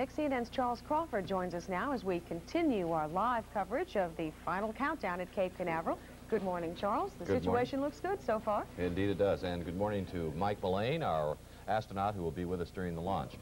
CNN's Charles Crawford joins us now as we continue our live coverage of the final countdown at Cape Canaveral. Good morning, Charles. The situation looks good so far. Indeed it does. And good morning to Mike Mullane, our astronaut who will be with us during the launch.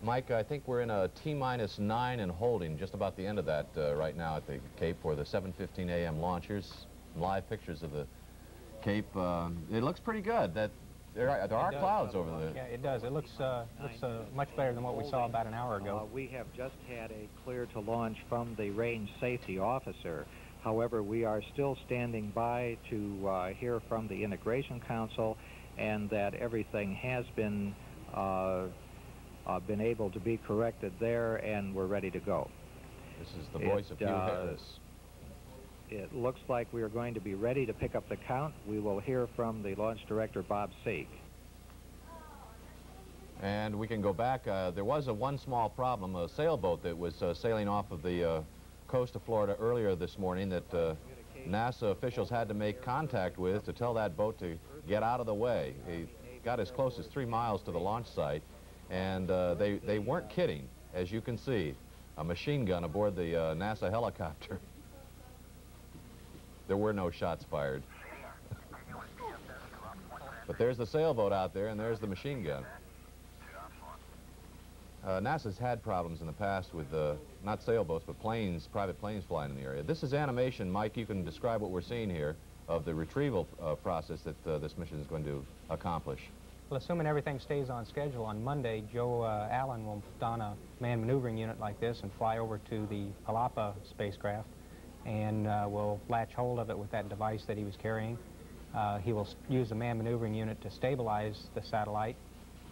Mike, I think we're in a T-9 and holding, just about the end of that right now at the Cape for the 7:15 a.m. launch. Here's live pictures of the Cape. It looks pretty good. There are clouds over there. Yeah, it does. It looks much better than what we saw about an hour ago. We have just had a clear to launch from the range safety officer. However, we are still standing by to hear from the Integration Council, and that everything has been able to be corrected there, and we're ready to go. This is the voice of Hugh Harris. It looks like we are going to be ready to pick up the count. We will hear from the launch director, Bob Seek. And we can go back. There was one small problem, a sailboat that was sailing off of the coast of Florida earlier this morning that NASA officials had to make contact with to tell that boat to get out of the way. He got as close as 3 miles to the launch site, and they weren't kidding, as you can see, a machine gun aboard the NASA helicopter. There were no shots fired. But there's the sailboat out there, and there's the machine gun. NASA's had problems in the past with, not sailboats, but planes, private planes flying in the area. This is animation. Mike, you can describe what we're seeing here of the retrieval process that this mission is going to accomplish. Well, assuming everything stays on schedule, on Monday, Joe Allen will don a manned maneuvering unit like this and fly over to the Palapa spacecraft, and will latch hold of it with that device that he was carrying. He will use the manned maneuvering unit to stabilize the satellite.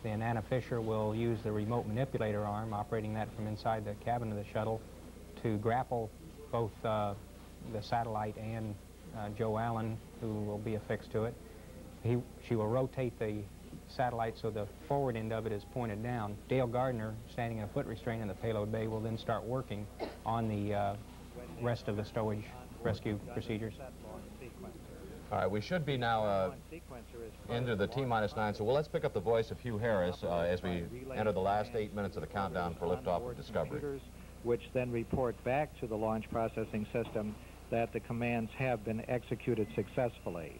Then Anna Fisher will use the remote manipulator arm, operating that from inside the cabin of the shuttle, to grapple both the satellite and Joe Allen, who will be affixed to it. She will rotate the satellite so the forward end of it is pointed down. Dale Gardner, standing in a foot restraint in the payload bay, will then start working on the rest of the stowage rescue procedures. All right, we should be now into the T-9, so let's pick up the voice of Hugh Harris as we enter the last 8 minutes of the countdown for liftoff of Discovery. Which then report back to the launch processing system that the commands have been executed successfully.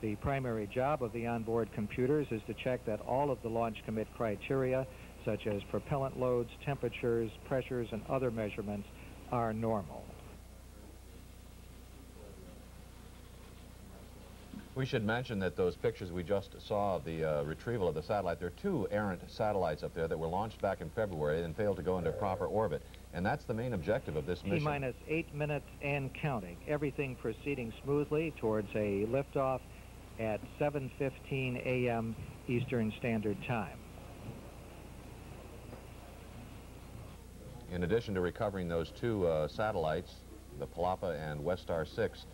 The primary job of the onboard computers is to check that all of the launch commit criteria, such as propellant loads, temperatures, pressures, and other measurements, are normal. We should mention that those pictures we just saw of the retrieval of the satellite, there are two errant satellites up there that were launched back in February and failed to go into proper orbit. And that's the main objective of this mission. T-minus 8 minutes and counting. Everything proceeding smoothly towards a liftoff at 7:15 a.m. Eastern Standard Time. In addition to recovering those two satellites, the Palapa and Westar 6,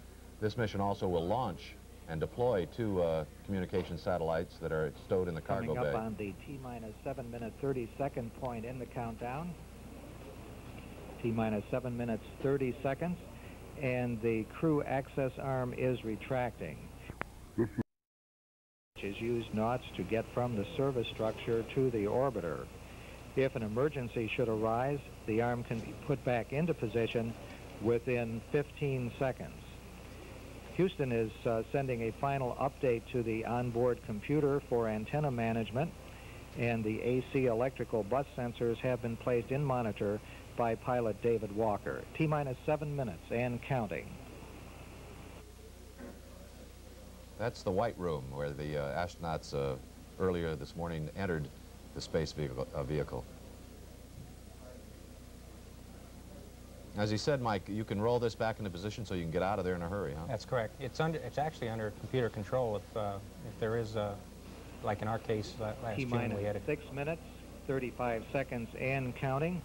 this mission also will launch and deploy two communication satellites that are stowed in the cargo bay. Coming up on the T-minus 7 minute 30 second point in the countdown. T-minus 7 minutes 30 seconds, and the crew access arm is retracting, which is used knots to get from the service structure to the orbiter. If an emergency should arise, the arm can be put back into position within 15 seconds. Houston is sending a final update to the onboard computer for antenna management, and the AC electrical bus sensors have been placed in monitor by pilot David Walker. T-minus 7 minutes and counting. That's the White Room where the astronauts earlier this morning entered the space vehicle. As he said, Mike, you can roll this back into position so you can get out of there in a hurry, huh? That's correct. It's actually under computer control if there is, like in our case, last June we had it. 6 minutes, 35 seconds and counting.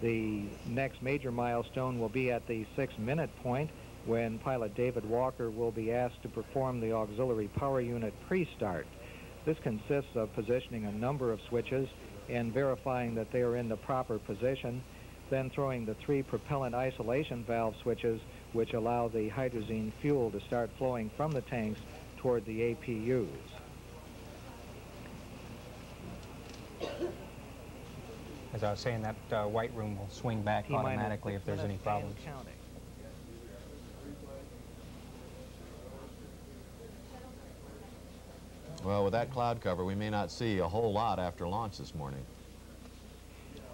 The next major milestone will be at the 6 minute point, when pilot David Walker will be asked to perform the auxiliary power unit pre-start. This consists of positioning a number of switches and verifying that they are in the proper position, then throwing the three propellant isolation valve switches, which allow the hydrazine fuel to start flowing from the tanks toward the APUs. As I was saying, that white room will swing back automatically if there's any problems. Well, with that cloud cover, we may not see a whole lot after launch this morning.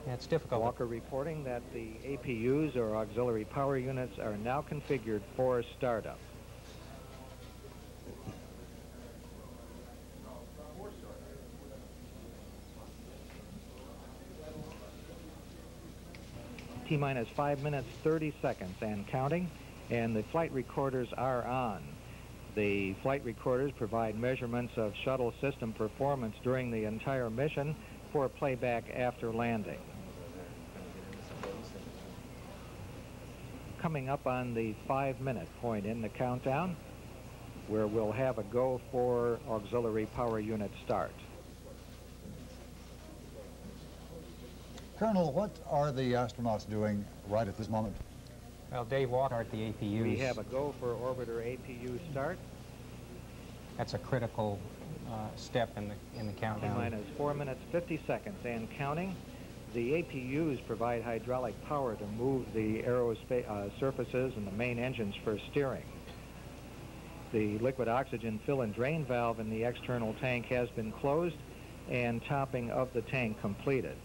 Yeah, it's difficult. Walker reporting that the APUs, or auxiliary power units, are now configured for startup. T-minus 5 minutes, 30 seconds and counting, and the flight recorders are on. The flight recorders provide measurements of shuttle system performance during the entire mission for playback after landing. Coming up on the 5 minute point in the countdown, where we'll have a go for auxiliary power unit start. Colonel, what are the astronauts doing right at this moment? Well, Dave Walker at the APUs. We have a go for orbiter APU start. That's a critical step in the countdown. Minus 4 minutes, 50 seconds and counting. The APUs provide hydraulic power to move the aerospace surfaces and the main engines for steering. The liquid oxygen fill and drain valve in the external tank has been closed and topping of the tank completed.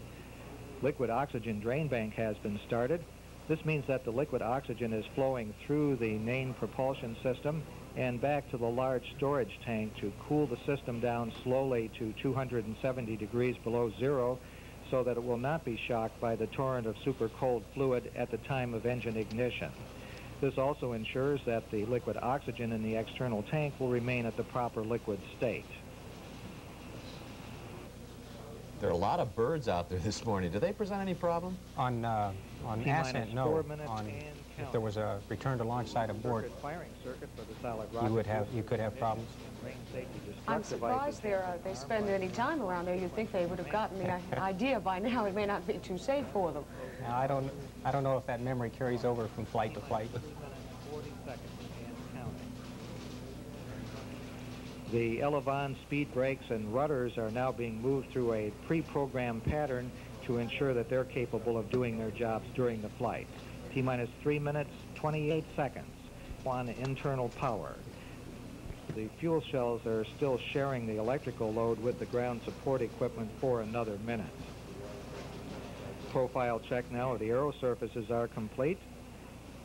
Liquid oxygen drain bank has been started. This means that the liquid oxygen is flowing through the main propulsion system and back to the large storage tank to cool the system down slowly to 270 degrees below zero so that it will not be shocked by the torrent of super cold fluid at the time of engine ignition. This also ensures that the liquid oxygen in the external tank will remain at the proper liquid state. There are a lot of birds out there this morning. Do they present any problem? On ascent, no. If there was a return to launch site abort, you could have problems. I'm surprised they spend any time around there. You'd think they would have gotten the idea by now. It may not be too safe for them. Now, I don't know if that memory carries over from flight to flight. The Elavon speed brakes and rudders are now being moved through a pre-programmed pattern to ensure that they're capable of doing their jobs during the flight. T-minus 3 minutes, 28 seconds on internal power. The fuel cells are still sharing the electrical load with the ground support equipment for another minute. Profile check now of the aero surfaces are complete,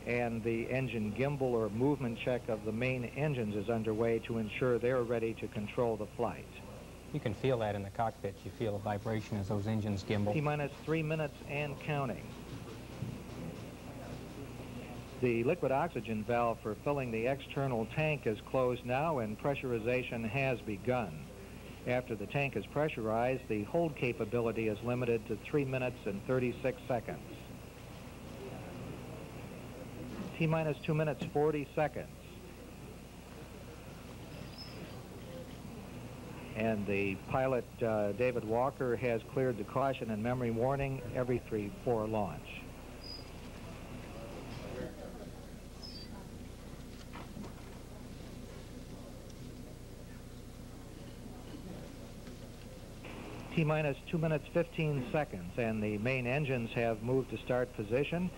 and the engine gimbal or movement check of the main engines is underway to ensure they're ready to control the flight. You can feel that in the cockpit. You feel a vibration as those engines gimbal. T-minus 3 minutes and counting. The liquid oxygen valve for filling the external tank is closed now and pressurization has begun. After the tank is pressurized, the hold capability is limited to 3 minutes and 36 seconds. T-minus 2 minutes, 40 seconds. And the pilot, David Walker, has cleared the caution and memory warning every 3-4 launch. T-minus 2 minutes, 15 seconds, and the main engines have moved to start position,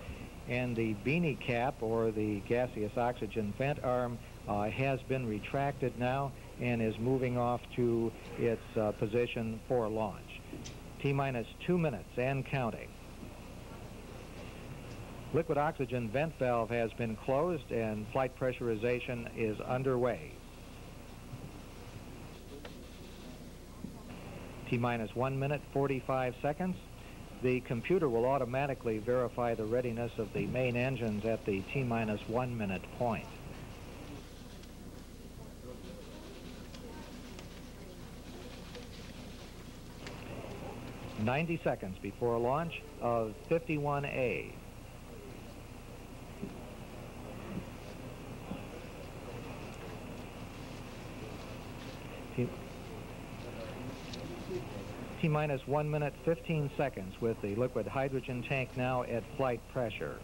and the beanie cap, or the gaseous oxygen vent arm, has been retracted now and is moving off to its position for launch. T-minus 2 minutes and counting. Liquid oxygen vent valve has been closed and flight pressurization is underway. T-minus 1 minute, 45 seconds. The computer will automatically verify the readiness of the main engines at the T-minus 1 minute point. Ninety seconds before launch of 51A. T-minus 1 minute, 15 seconds with the liquid hydrogen tank now at flight pressure.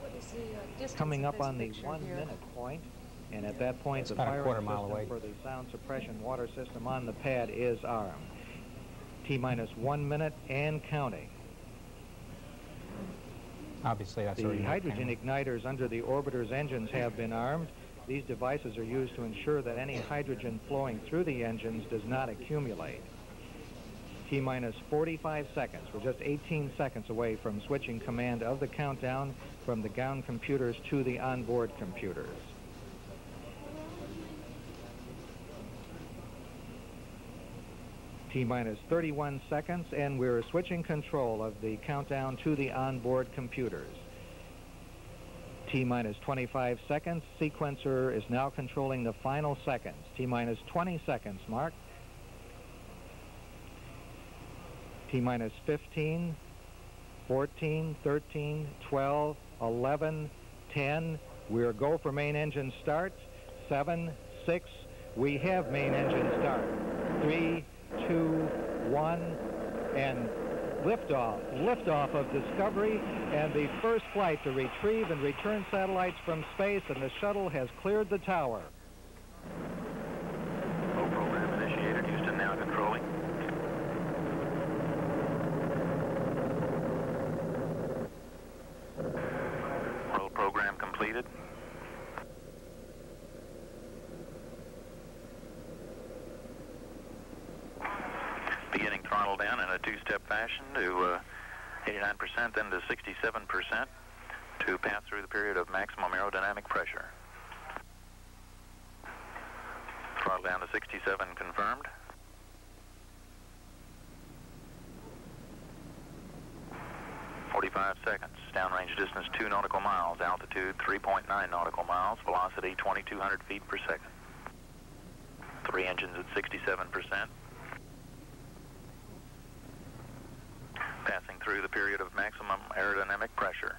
What is the coming up on the 1 minute point, and at that point the firing system for the sound suppression water system on the pad is armed. T-minus 1 minute and counting. Obviously, that's the hydrogen igniters under the orbiter's engines have been armed. These devices are used to ensure that any hydrogen flowing through the engines does not accumulate. T-minus 45 seconds. We're just 18 seconds away from switching command of the countdown from the ground computers to the onboard computers. T-minus 31 seconds, and we're switching control of the countdown to the onboard computers. T-minus 25 seconds, sequencer is now controlling the final seconds. T-minus 20 seconds, mark. T-minus 15, 14, 13, 12, 11, 10. We're go for main engine start. 7, 6, we have main engine start. 3, 2, 1, and liftoff. Liftoff of Discovery and the first flight to retrieve and return satellites from space, and the shuttle has cleared the tower. Low program initiated. Houston now controlling. Roll program completed. Beginning throttle down in a two-step fashion to 89%, then to 67% to pass through the period of maximum aerodynamic pressure. Throttle down to 67 confirmed. Seconds. Downrange distance 2 nautical miles. Altitude 3.9 nautical miles. Velocity 2,200 feet per second. 3 engines at 67%. Passing through the period of maximum aerodynamic pressure.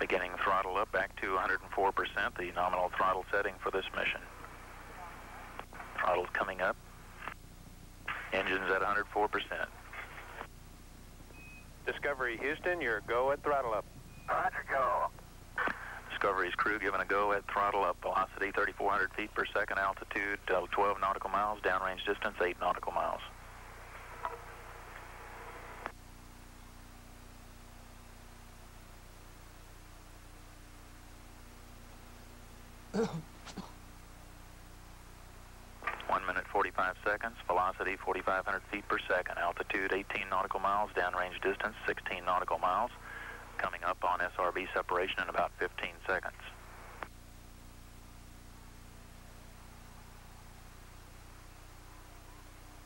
Beginning throttle up back to 104%, the nominal throttle setting for this mission. Throttle's coming up. Engines at 104%. Discovery Houston, your go at throttle up. Roger, go. Discovery's crew given a go at throttle up. Velocity 3,400 feet per second. Altitude 12 nautical miles. Downrange distance 8 nautical miles. Seconds, velocity 4,500 feet per second, altitude 18 nautical miles, downrange distance 16 nautical miles, coming up on SRB separation in about 15 seconds.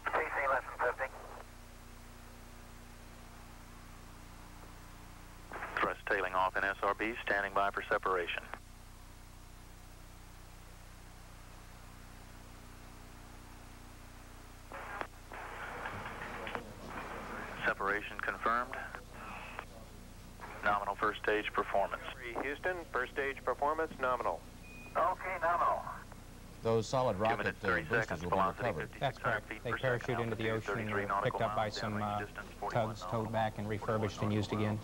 CC less than 50. Thrust tailing off in SRB, standing by for separation. Separation confirmed. Nominal first stage performance. Houston, first stage performance nominal. Okay, nominal. Those solid rocket boosters will be recovered. That's correct. They parachute into the ocean and were picked up by some tugs, towed back and refurbished and used again.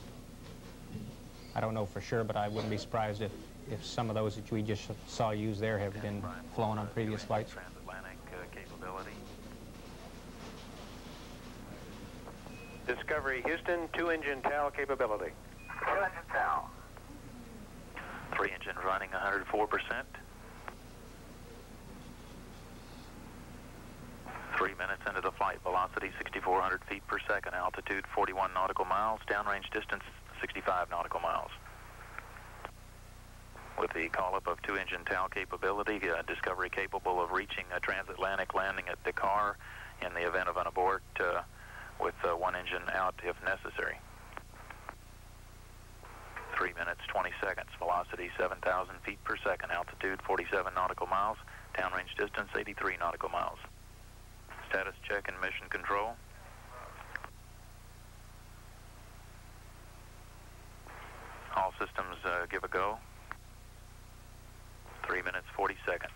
I don't know for sure, but I wouldn't be surprised if some of those that we just saw used there have been flown on previous flights. Transatlantic capability. Discovery Houston, 2-engine TAL capability. 2-engine TAL. 3 engines running 104%. 3 minutes into the flight, velocity 6,400 feet per second, altitude 41 nautical miles, downrange distance 65 nautical miles. With the call-up of 2-engine TAL capability, Discovery capable of reaching a transatlantic landing at Dakar in the event of an abort. With 1 engine out if necessary. 3 minutes, 20 seconds. Velocity 7,000 feet per second. Altitude 47 nautical miles. Downrange distance 83 nautical miles. Status check and mission control. All systems give a go. 3 minutes, 40 seconds.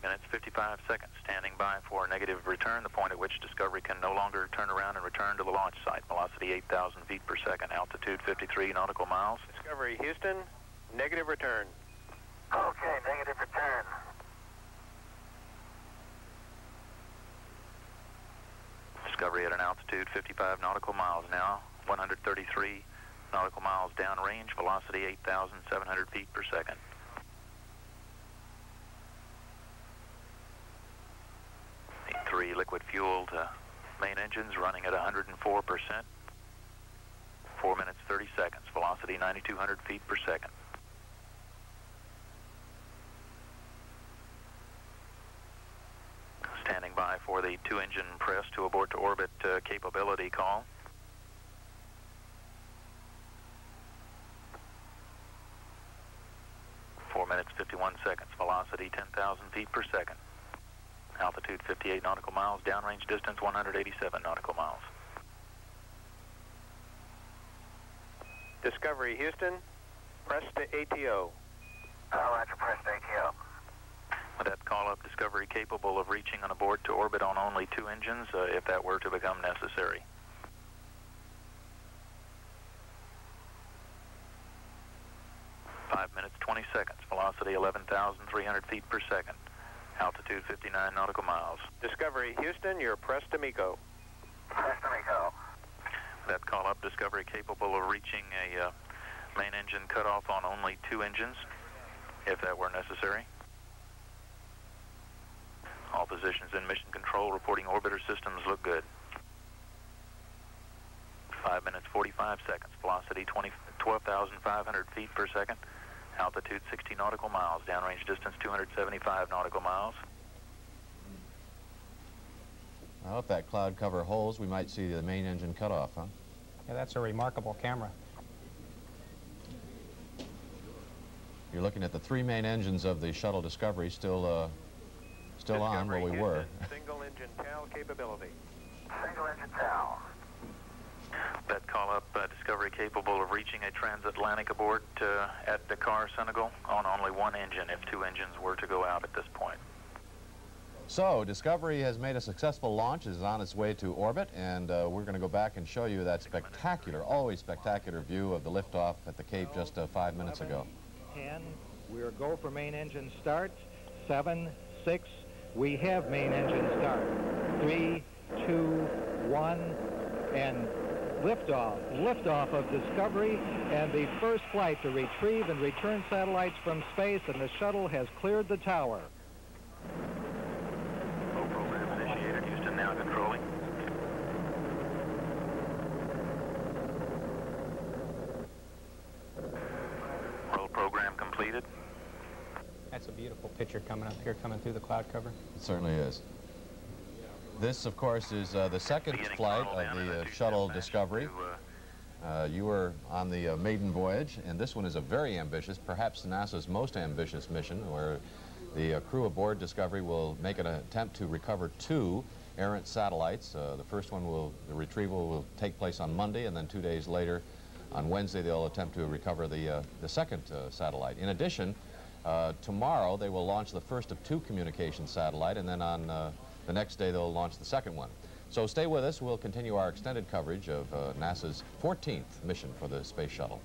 3 minutes, 55 seconds, standing by for negative return, the point at which Discovery can no longer turn around and return to the launch site. Velocity 8,000 feet per second, altitude 53 nautical miles. Discovery, Houston, negative return. Okay, negative return. Discovery at an altitude 55 nautical miles now, 133 nautical miles downrange, velocity 8,700 feet per second. Three liquid-fueled main engines running at 104%, 4 minutes 30 seconds, velocity 9,200 feet per second. Standing by for the two-engine press to abort to orbit capability call. Minutes 51 seconds, velocity 10,000 feet per second, altitude 58 nautical miles, downrange distance 187 nautical miles. Discovery, Houston, press to ATO. Roger, press to ATO. With that call up, Discovery capable of reaching an abort to orbit on only two engines if that were to become necessary. Seconds, velocity 11,300 feet per second, altitude 59 nautical miles. Discovery, Houston, you're press to MECO. Press to MECO. That call up, Discovery capable of reaching a main engine cutoff on only two engines, if that were necessary. All positions in mission control reporting orbiter systems look good. 5 minutes 45 seconds, velocity 12,500 feet per second. Altitude 60 nautical miles, downrange distance 275 nautical miles. Well, if that cloud cover holds, we might see the main engine cutoff, huh? Yeah, that's a remarkable camera. You're looking at the three main engines of the shuttle Discovery still on where we were. Single engine TAL capability. Single engine TAL. That call up, Discovery capable of reaching a transatlantic abort at Dakar, Senegal, on only one engine if two engines were to go out at this point. So, Discovery has made a successful launch, is on its way to orbit, and we're going to go back and show you that spectacular, always spectacular view of the liftoff at the Cape just 5 minutes ago. 10, we'll go for main engine start. 7, 6, we have main engine start. 3, 2, 1, and liftoff of Discovery and the first flight to retrieve and return satellites from space, and the shuttle has cleared the tower. Low program initiated. Houston now controlling. Roll program completed. That's a beautiful picture coming up here, coming through the cloud cover. It certainly is. This, of course, is the second flight of the shuttle Discovery. You were on the maiden voyage, and this one is a very ambitious, perhaps NASA's most ambitious mission, where the crew aboard Discovery will make an attempt to recover two errant satellites. The first one will, the retrieval will take place on Monday, and then 2 days later, on Wednesday, they'll attempt to recover the second satellite. In addition, tomorrow they will launch the first of two communication satellites, and then on the next day, they'll launch the second one. So stay with us. We'll continue our extended coverage of NASA's 14th mission for the space shuttle.